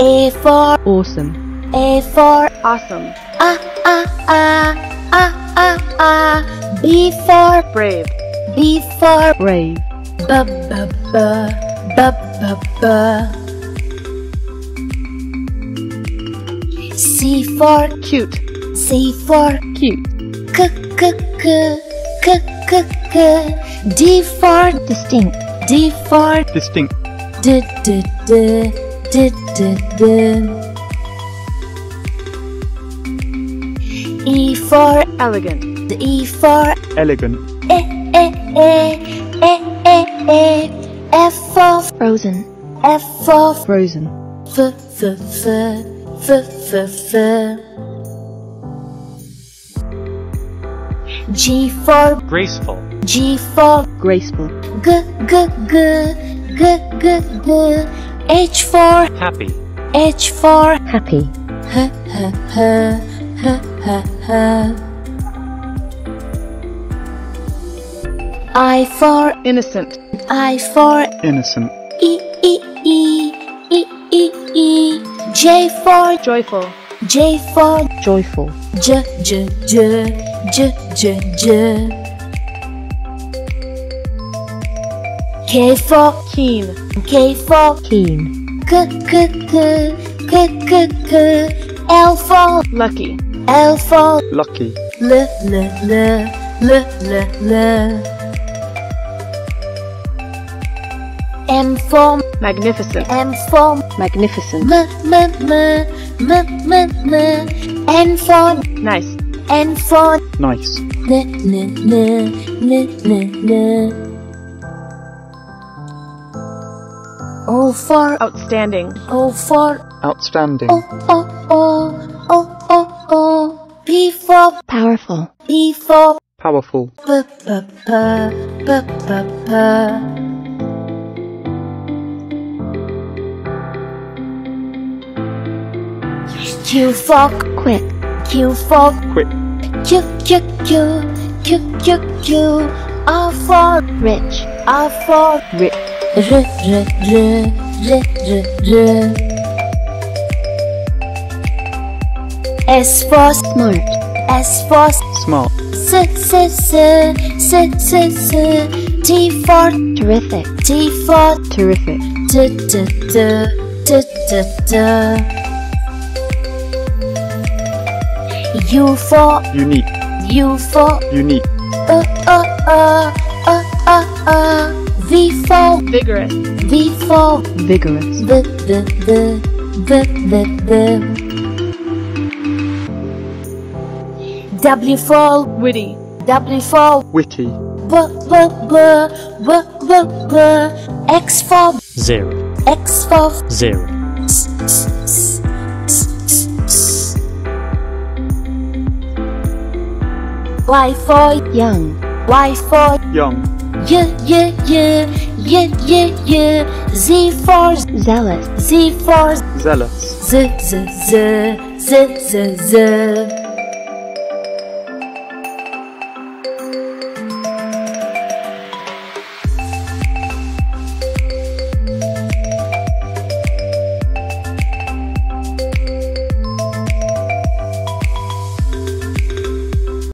A for awesome. A for awesome. B for brave. B for brave. B b b b b b. C for cute. C for cute. K k k k k k. D for distinct. D for distinct. D d d d d d. E for elegant. The E for elegant. E e e e e e. F for frozen. F for frozen. F f f f f f. G for graceful. G for graceful. G g g g g g. H for happy. H for happy. H h h h h. I for innocent. I for innocent. E e e e e e. J for joyful. J for joyful. J j j j j j. K for keen. K for keen. K k k k k k. L for lucky. L for lucky. L l l l l l. M for magnificent. M for magnificent. M m m m m m. N for nice. N for nice. N n n n n. O for outstanding. O for outstanding. O o o. O o o. P for powerful. P for powerful. P p p p p p. Q for quick. Q for quick. Q q q q q q. R for rich. R for rich. R r r r r r. S for smart. S for smart. S s s s s s. T for terrific. T for terrific. T t t t t t. U for unique. U for unique. V for vigorous. V for vigorous. V v v v v v. W for witty. W for witty. B b b b b b. X for zero. X for zero. Y for young. Y for young. Y y y y y y. Z for zealous. Z for zealous. Z z z z z z.